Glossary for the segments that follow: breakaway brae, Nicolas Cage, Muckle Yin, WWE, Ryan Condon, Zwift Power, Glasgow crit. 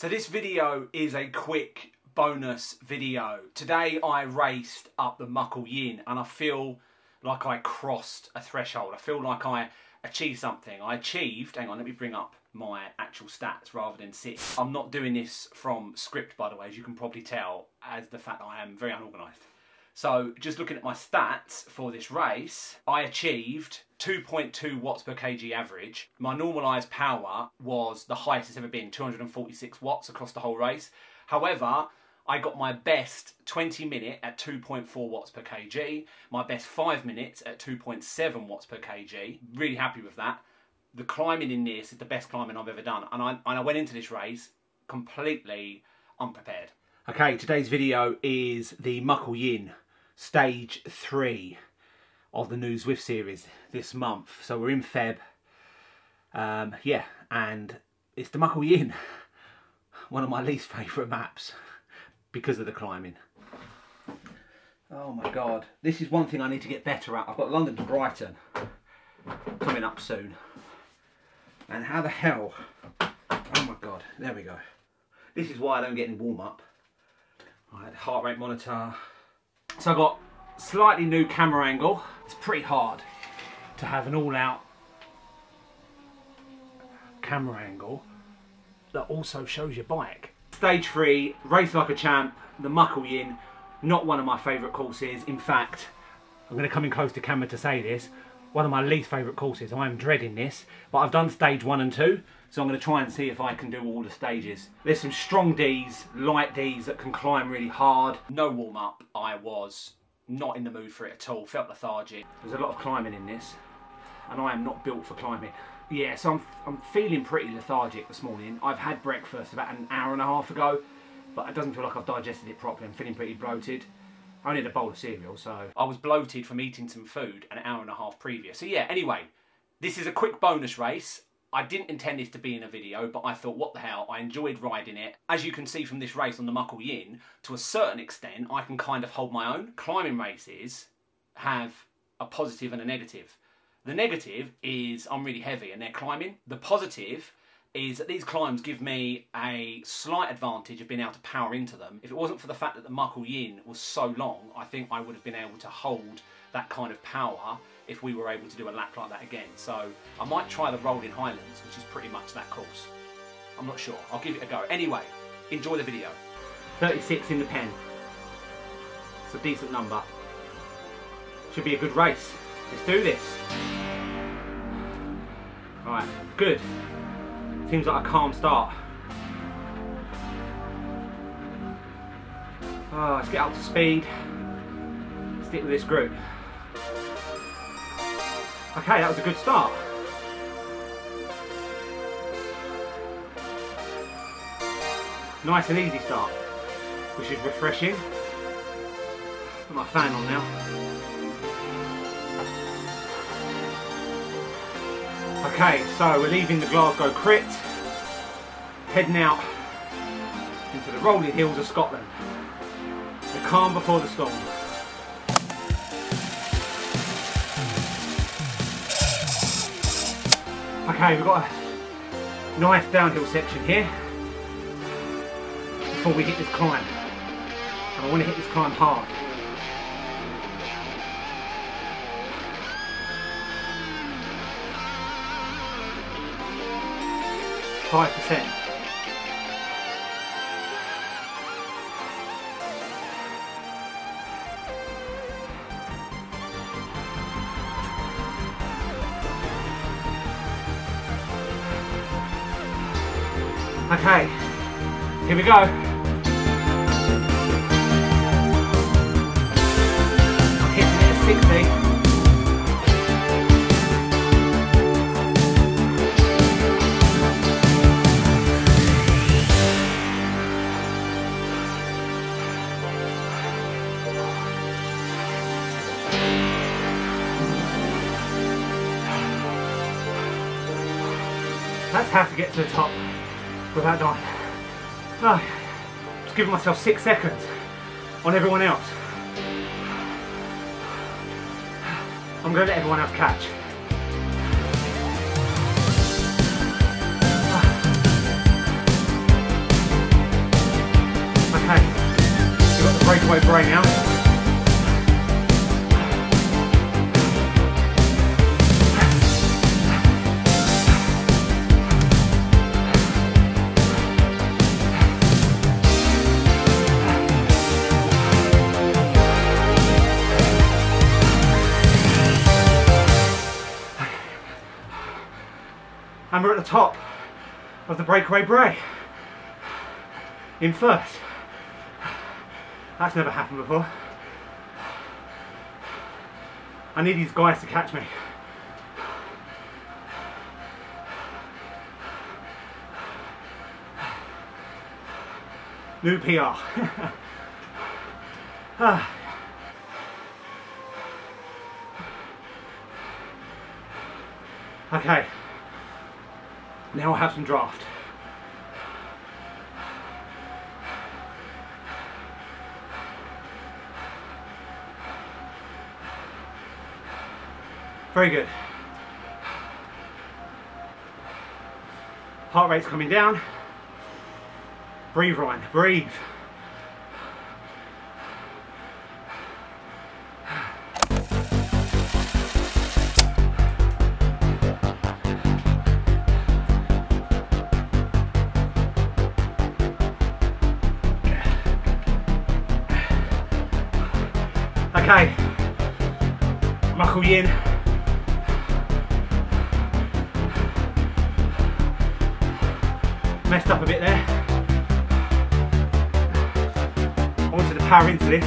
So this video is a quick bonus video. Today I raced up the Muckle Yin and I feel like I crossed a threshold. I feel like I achieved something. I achieved, hang on, let me bring up my actual stats rather than sit. I'm not doing this from script, by the way, as you can probably tell, as the fact that I am very unorganised. So just looking at my stats for this race, I achieved 2.2 watts per kg average. My normalised power was the highest it's ever been, 246 watts across the whole race. However, I got my best 20 minute at 2.4 watts per kg, my best 5 minutes at 2.7 watts per kg. Really happy with that. The climbing in this is the best climbing I've ever done. And I went into this race completely unprepared. Okay, today's video is the Muckle Yin, stage 3 of the new Zwift series this month. So we're in Feb, yeah, and it's the Muckle Yin, one of my least favourite maps because of the climbing. Oh my God, this is one thing I need to get better at. I've got London to Brighton coming up soon. And how the hell, oh my God, there we go. This is why I don't get in warm up. Right, heart rate monitor. So I've got slightly new camera angle. It's pretty hard to have an all-out camera angle that also shows your bike. Stage 3, race like a champ, the Muckle Yin, not one of my favourite courses. In fact, I'm going to come in close to camera to say this, one of my least favourite courses. I am dreading this, but I've done stage 1 and 2. So I'm going to try and see if I can do all the stages. There's some strong Ds, light Ds that can climb really hard. No warm up, I was not in the mood for it at all, felt lethargic. There's a lot of climbing in this and I am not built for climbing. Yeah, so I'm feeling pretty lethargic this morning. I've had breakfast about an hour and a half ago, but it doesn't feel like I've digested it properly. I'm feeling pretty bloated. I only had a bowl of cereal, so. I was bloated from eating some food an hour and a half previous. So yeah, anyway, this is a quick bonus race. I didn't intend this to be in a video, but I thought, what the hell, I enjoyed riding it. As you can see from this race on the Muckle Yin, to a certain extent, I can kind of hold my own. Climbing races have a positive and a negative. The negative is I'm really heavy and they're climbing. The positive is that these climbs give me a slight advantage of being able to power into them. If it wasn't for the fact that the Muckle Yin was so long, I think I would have been able to hold that kind of power if we were able to do a lap like that again. So I might try the Rolling Highlands, which is pretty much that course. I'm not sure, I'll give it a go. Anyway, enjoy the video. 36 in the pen, it's a decent number. Should be a good race, let's do this. All right, good. Seems like a calm start. Oh, let's get up to speed. Stick with this group. Okay, that was a good start. Nice and easy start, which is refreshing. Put my fan on now. Okay, so we're leaving the Glasgow crit, heading out into the rolling hills of Scotland. The calm before the storm. Okay, we've got a nice downhill section here before we hit this climb. And I want to hit this climb hard. High percent. Okay, here we go. Hitting it at 60. That's how to get to the top. Without dying. No, just giving myself 6 seconds on everyone else. I'm going to let everyone else catch. breakaway brae now. And we're at the top of the breakaway brae in first. That's never happened before. I need these guys to catch me. New PR. Okay, now I have some draft. Very good. Heart rate's coming down. Breathe, Ryan, breathe. Okay, Muckle Yin. Messed up a bit there. I wanted to power into this.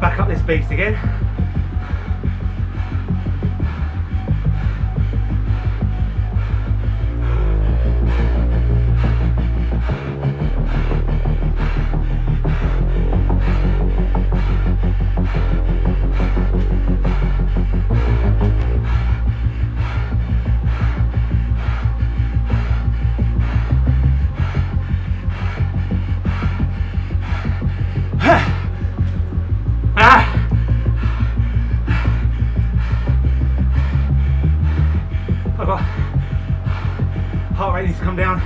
Back up this beast again. Heart rate needs to come down.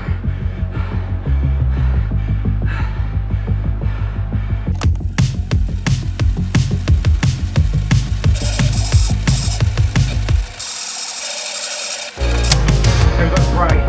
so that's great.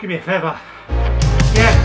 Give me a feather. Yeah.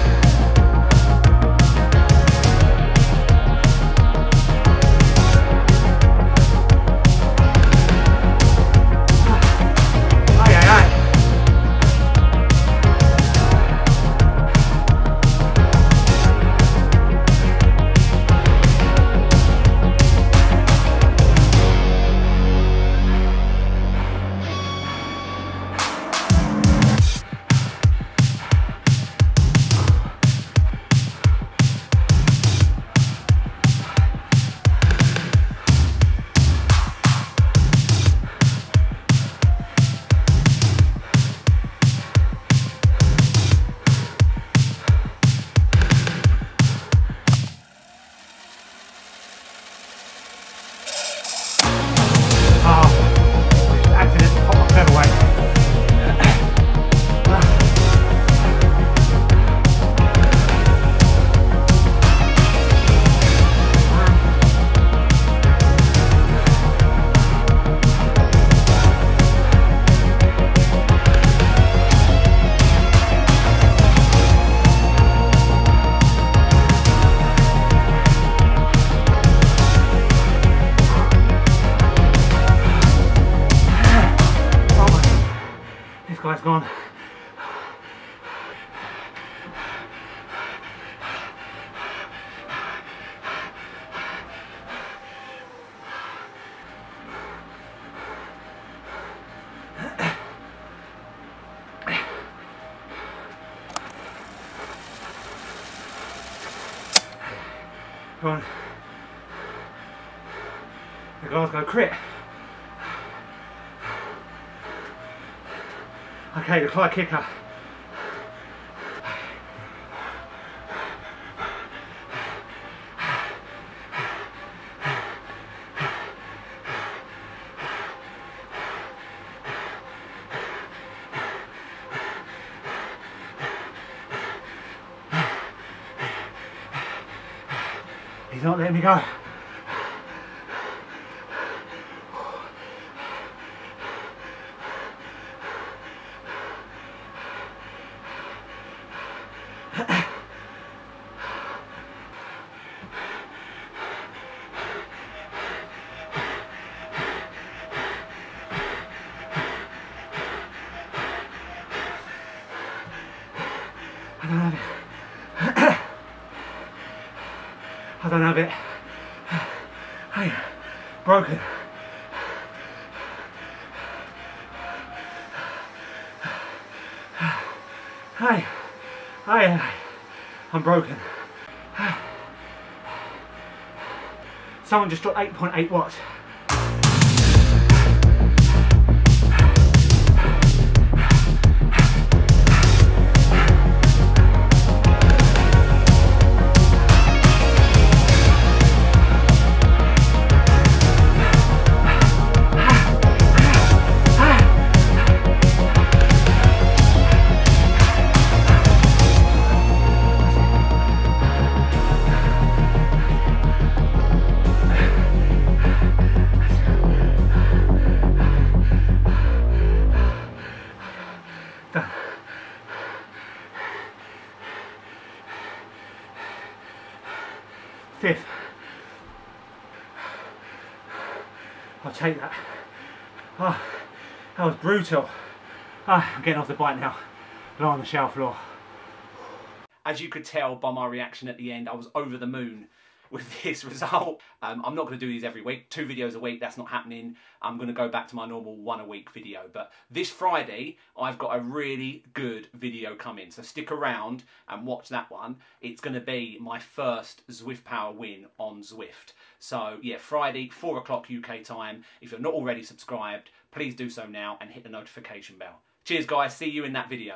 It's gone. Go on. The Glasgow crit. Okay, the fly kicker. He's not letting me go. I don't have it. Hey, broken. Hey, hey, I'm broken. Someone just dropped 8.8 watts. Fifth. I'll take that. Oh. That was brutal. I'm getting off the bike now, lying on the shower floor. As you could tell by my reaction at the end, I was over the moon with this result. I'm not going to do these every week, 2 videos a week, that's not happening. I'm going to go back to my normal 1 a week video, but this Friday I've got a really good video coming, so stick around and watch that one. It's going to be my first Zwift Power win on Zwift. So yeah, Friday, 4 o'clock UK time. If you're not already subscribed, please do so now and hit the notification bell. Cheers guys, see you in that video.